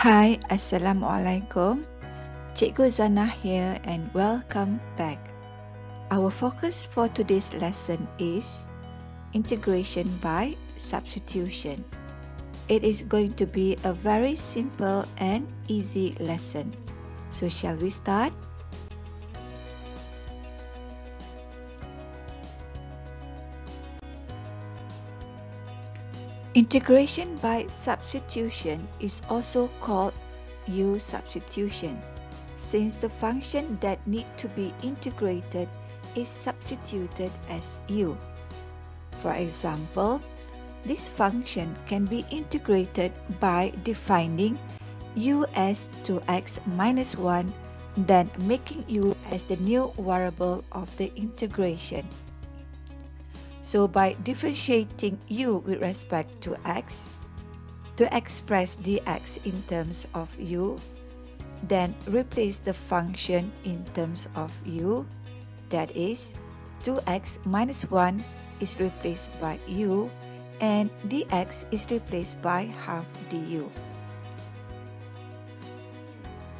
Hi, Assalamualaikum. Cikgu Zana here and welcome back. Our focus for today's lesson is integration by substitution. It is going to be a very simple and easy lesson. So shall we start? Integration by substitution is also called U substitution, since the function that needs to be integrated is substituted as U. For example, this function can be integrated by defining U as 2x minus 1, then making U as the new variable of the integration. So by differentiating U with respect to x, to express dx in terms of U, then replace the function in terms of U, that is 2x minus 1 is replaced by U and dx is replaced by half du.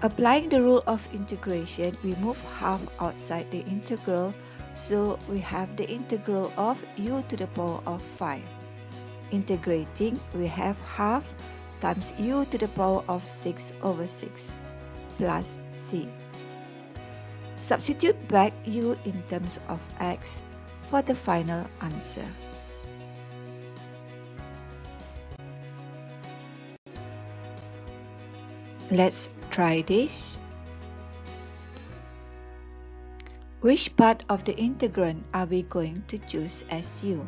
Applying the rule of integration, we move half outside the integral, so we have the integral of u to the power of 5. Integrating, we have half times u to the power of 6 over 6 plus c. Substitute back u in terms of x for the final answer. Let's try this. Which part of the integrand are we going to choose as u?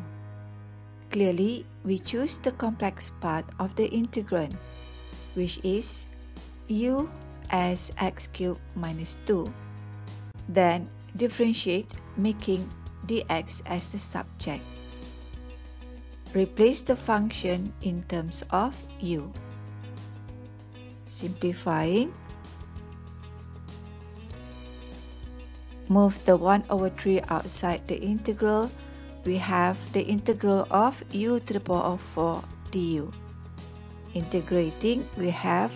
Clearly, we choose the complex part of the integrand, which is u as x cubed minus 2. Then differentiate, making dx as the subject. Replace the function in terms of u. Simplifying, move the 1 over 3 outside the integral, we have the integral of u to the power of 4 du. Integrating, we have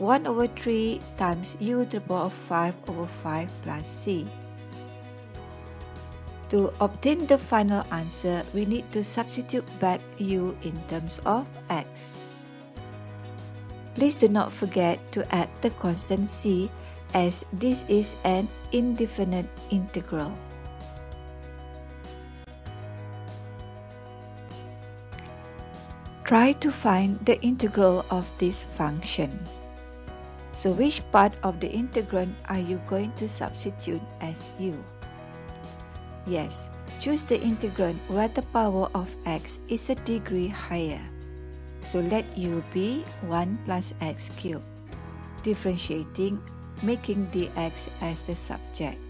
1 over 3 times u to the power of 5 over 5 plus c. To obtain the final answer, we need to substitute back u in terms of x. Please do not forget to add the constant c, as this is an indefinite integral. Try to find the integral of this function. So which part of the integrand are you going to substitute as u? Yes, choose the integrand where the power of x is a degree higher. So let u be 1 plus x cubed. Differentiating, making dx as the subject.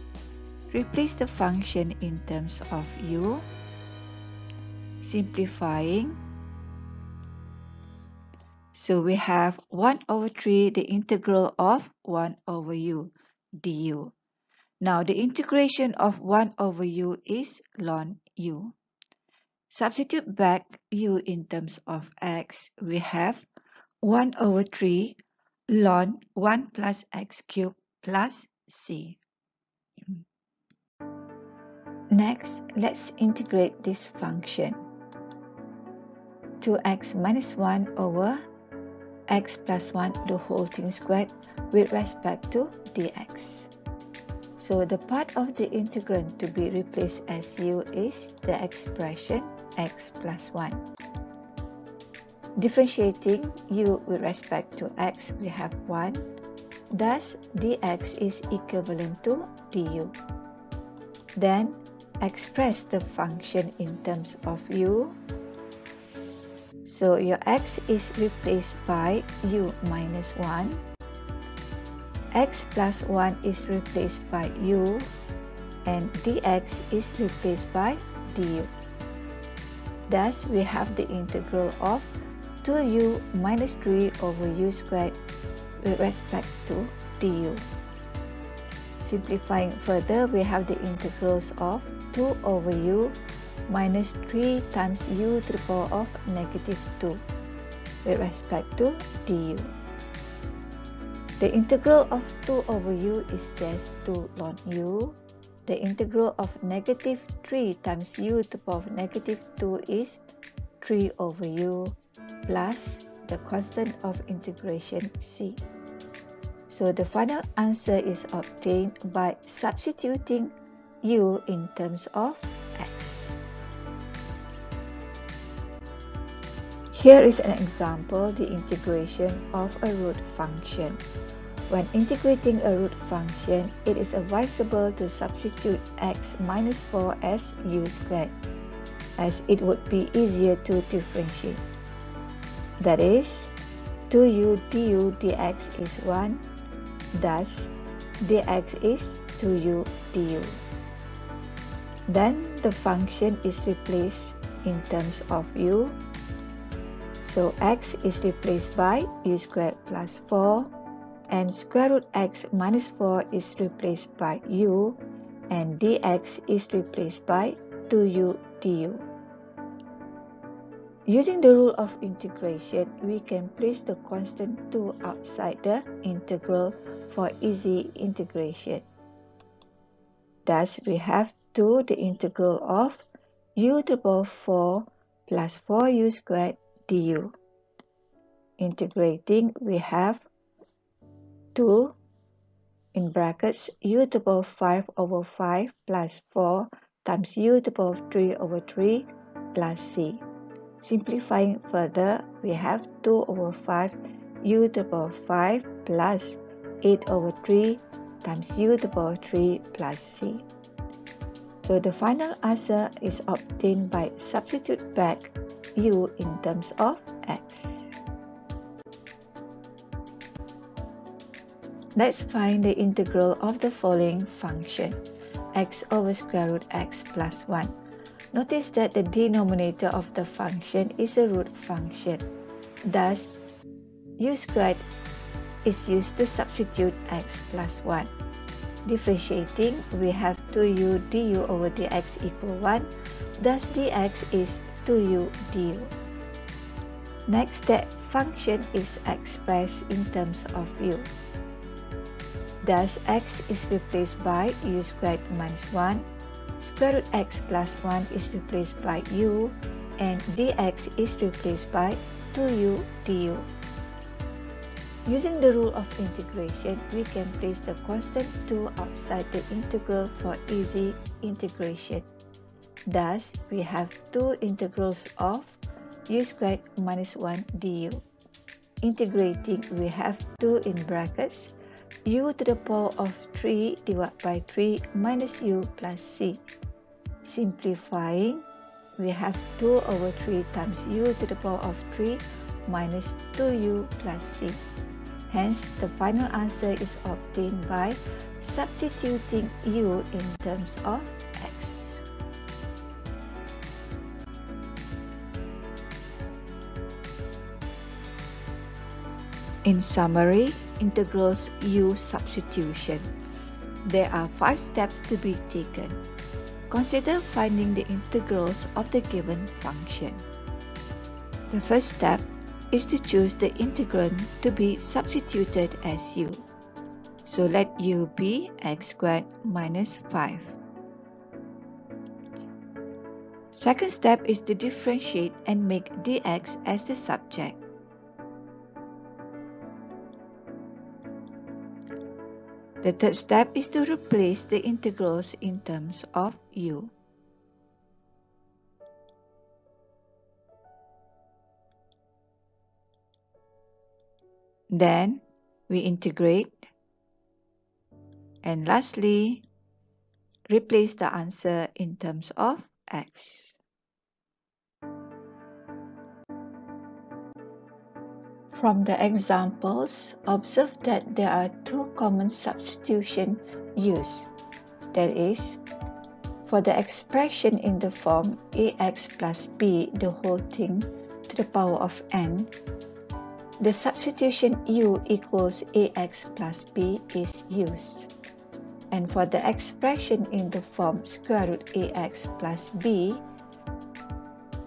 Replace the function in terms of u. Simplifying, so we have 1 over 3, the integral of 1 over u du. Now the integration of 1 over u is ln u. Substitute back u in terms of x, we have 1 over 3 ln 1 plus x cubed plus c. Next, let's integrate this function. 2x minus 1 over x plus 1 the whole thing squared with respect to dx. So the part of the integrand to be replaced as u is the expression x plus 1. Differentiating u with respect to x, we have 1. Thus, dx is equivalent to du. Then, express the function in terms of u. So, your x is replaced by u minus 1. X plus 1 is replaced by u. And dx is replaced by du. Thus, we have the integral of 2u minus 3 over u squared with respect to du. Simplifying further, we have the integrals of 2 over u minus 3 times u to the power of negative 2 with respect to du. The integral of 2 over u is just 2 ln u. The integral of negative 3 times u to the power of negative 2 is 3 over u plus the constant of integration c. So the final answer is obtained by substituting u in terms of x. Here is an example, the integration of a root function. When integrating a root function, it is advisable to substitute x minus 4 as u squared, as it would be easier to differentiate. That is, 2u du dx is 1, thus dx is 2u du. Then the function is replaced in terms of u. So x is replaced by u squared plus 4, and square root x minus 4 is replaced by u, and dx is replaced by 2u du. Using the rule of integration, we can place the constant 2 outside the integral for easy integration. Thus, we have 2 the integral of u to the power 4 plus 4u squared du. Integrating, we have 2 in brackets u to the power 5 over 5 plus 4 times u to the power 3 over 3 plus c. Simplifying further, we have 2 over 5 u to the power 5 plus 8 over 3 times u to the power 3 plus c. So the final answer is obtained by substitute back u in terms of x. Let's find the integral of the following function, x over square root x plus 1. Notice that the denominator of the function is a root function. Thus, u squared is used to substitute x plus 1. Differentiating, we have 2u du over dx equal 1, thus dx is 2u du. Next, that function is expressed in terms of u. Thus, x is replaced by u squared minus 1, square root x plus 1 is replaced by u, and dx is replaced by 2u du. Using the rule of integration, we can place the constant 2 outside the integral for easy integration. Thus, we have 2 integrals of u squared minus 1 du. Integrating, we have 2 in brackets, u to the power of 3 divided by 3 minus u plus c. Simplifying, we have 2 over 3 times u to the power of 3 minus 2u plus c. Hence, the final answer is obtained by substituting u in terms of x. In summary, integrals u substitution. There are 5 steps to be taken. Consider finding the integrals of the given function. The first step is to choose the integrand to be substituted as u. So let u be x squared minus 5. Second step is to differentiate and make dx as the subject. The third step is to replace the integrals in terms of u. Then we integrate, and lastly, replace the answer in terms of x. From the examples, observe that there are 2 common substitutions used. That is, For the expression in the form ax plus b the whole thing to the power of n, the substitution u equals ax plus b is used. And for the expression in the form square root ax plus b,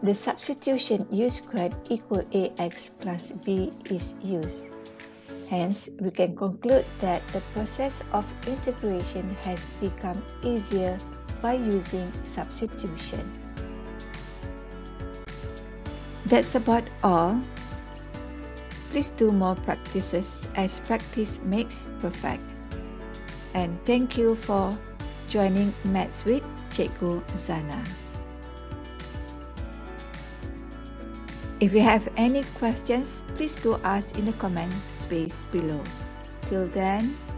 the substitution u squared equal ax plus b is used. Hence, we can conclude that the process of integration has become easier by using substitution. That's about all. Please do more practices as practice makes perfect. And thank you for joining Maths with Cikgu Zana. If you have any questions, please do ask in the comment space below. Till then,